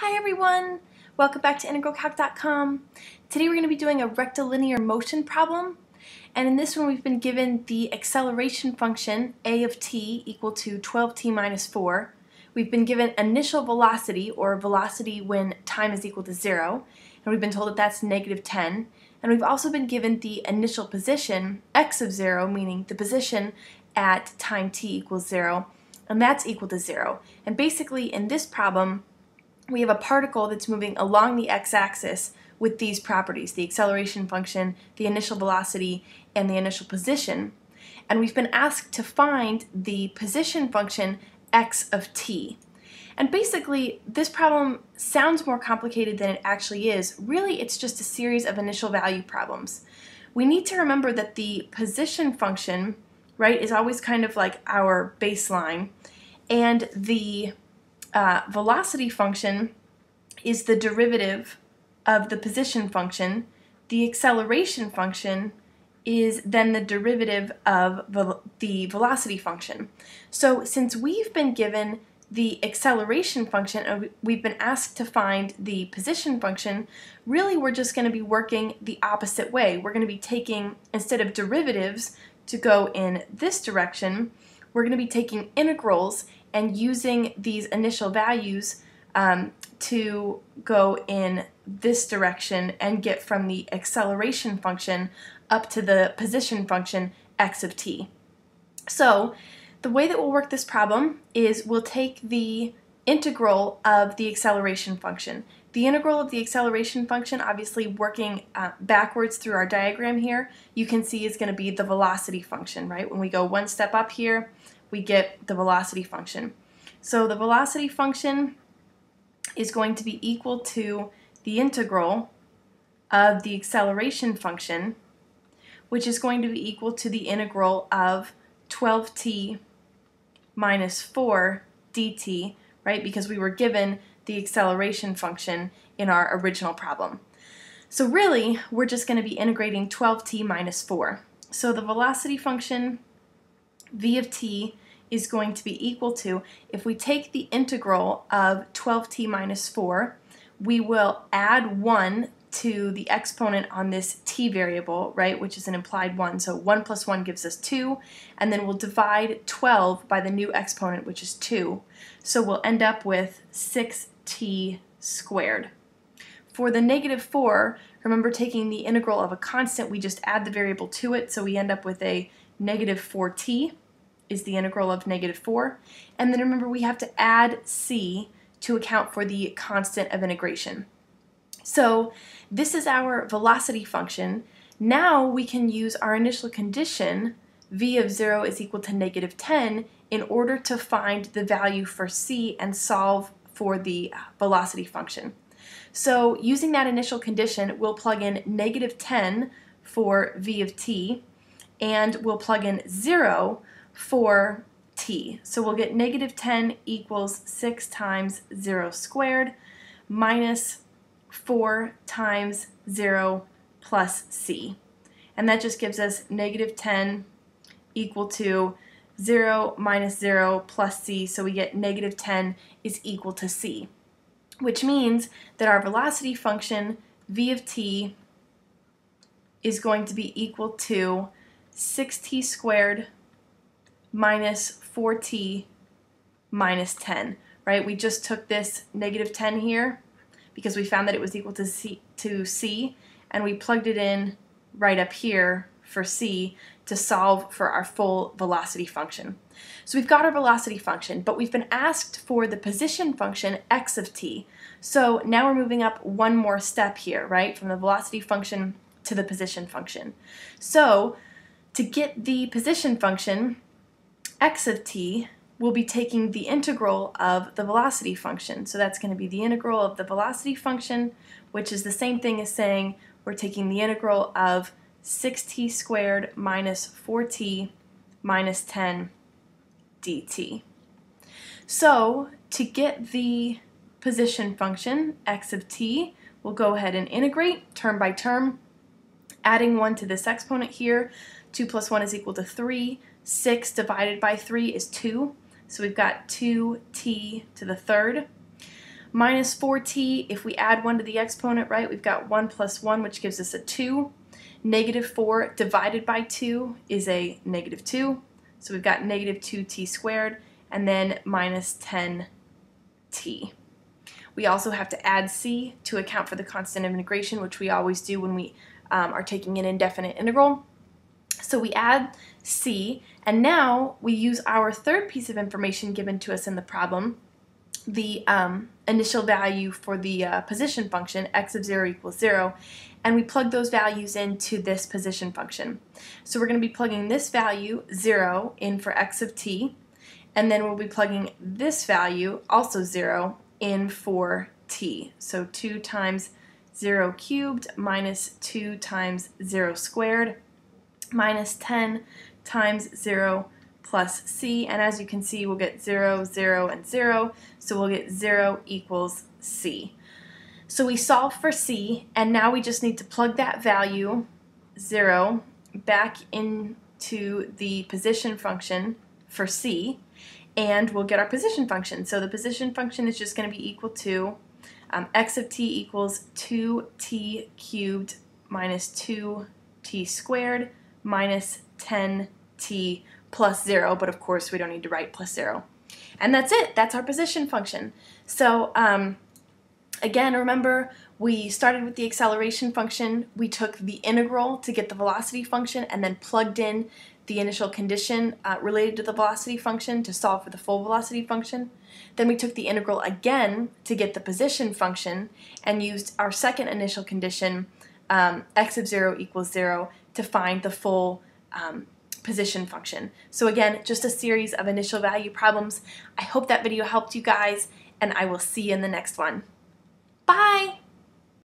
Hi everyone! Welcome back to IntegralCalc.com. Today we're going to be doing a rectilinear motion problem, and in this one we've been given the acceleration function a of t equal to 12t minus 4. We've been given initial velocity, or velocity when time is equal to 0, and we've been told that that's negative 10, and we've also been given the initial position x of 0, meaning the position at time t equals 0, and that's equal to 0. And basically in this problem we have a particle that's moving along the x-axis with these properties, the acceleration function, the initial velocity, and the initial position. And we've been asked to find the position function x of t. And basically, this problem sounds more complicated than it actually is. Really, it's just a series of initial value problems. We need to remember that the position function, right, is always kind of like our baseline, and the velocity function is the derivative of the position function. The acceleration function is then the derivative of the velocity function. So since we've been given the acceleration function and we've been asked to find the position function, really we're just going to be working the opposite way. We're going to be taking, instead of derivatives to go in this direction, we're going to be taking integrals and using these initial values to go in this direction and get from the acceleration function up to the position function x of t. So the way that we'll work this problem is we'll take the integral of the acceleration function. The integral of the acceleration function, obviously working backwards through our diagram here, you can see is going to be the velocity function, right? When we go one step up here, we get the velocity function. So the velocity function is going to be equal to the integral of the acceleration function, which is going to be equal to the integral of 12t minus 4 dt, right? Because we were given the acceleration function in our original problem. So really, we're just going to be integrating 12t minus 4. So the velocity function v of t is going to be equal to, if we take the integral of 12t minus 4, we will add 1 to the exponent on this t variable, right, which is an implied 1. So 1 plus 1 gives us 2, and then we'll divide 12 by the new exponent, which is 2. So we'll end up with 6t squared. For the negative 4, remember, taking the integral of a constant, we just add the variable to it, so we end up with a negative 4t is the integral of negative 4. And then remember, we have to add c to account for the constant of integration. So this is our velocity function. Now we can use our initial condition, v of 0 is equal to negative 10, in order to find the value for c and solve for the velocity function. So using that initial condition, we'll plug in negative 10 for v of t, and we'll plug in 0 for t. So we'll get negative 10 equals 6 times 0 squared minus 4 times 0 plus c. And that just gives us negative 10 equal to 0 minus 0 plus c. So we get negative 10 is equal to c, which means that our velocity function v of t is going to be equal to 6t squared minus 4t minus 10, right? We just took this negative 10 here because we found that it was equal to c, and we plugged it in right up here for c to solve for our full velocity function. So we've got our velocity function, but we've been asked for the position function x of t. So now we're moving up one more step here, right? From the velocity function to the position function. So to get the position function, x of t, we'll be taking the integral of the velocity function. So that's going to be the integral of the velocity function, which is the same thing as saying we're taking the integral of 6t squared minus 4t minus 10 dt. So to get the position function, x of t, we'll go ahead and integrate term by term, adding 1 to this exponent here. 2 plus 1 is equal to 3. 6 divided by 3 is 2. So we've got 2t to the third. minus 4t, if we add 1 to the exponent, right, we've got 1 plus 1, which gives us a 2. Negative 4 divided by 2 is a negative 2. So we've got negative 2t squared, and then minus 10t. We also have to add c to account for the constant of integration, which we always do when we are taking an indefinite integral. So we add c, and now we use our third piece of information given to us in the problem, the initial value for the position function, x of 0 equals 0, and we plug those values into this position function. So we're going to be plugging this value, 0, in for x of t, and then we'll be plugging this value, also 0, in for t. So 2 times 0 cubed minus 2 times 0 squared minus 10 times 0 plus c, and as you can see, we'll get 0, 0, and 0, so we'll get 0 equals c. So we solve for c, and now we just need to plug that value, 0, back into the position function for c, and we'll get our position function. So the position function is just going to be equal to x of t equals 2t cubed minus 2t squared minus 10t plus 0, but of course we don't need to write plus 0. And that's it. That's our position function. So again, remember, we started with the acceleration function. We took the integral to get the velocity function and then plugged in the initial condition related to the velocity function to solve for the full velocity function. Then we took the integral again to get the position function and used our second initial condition, x of 0 equals 0, to find the full position function. So again, just a series of initial value problems. I hope that video helped you guys, and I will see you in the next one. Bye!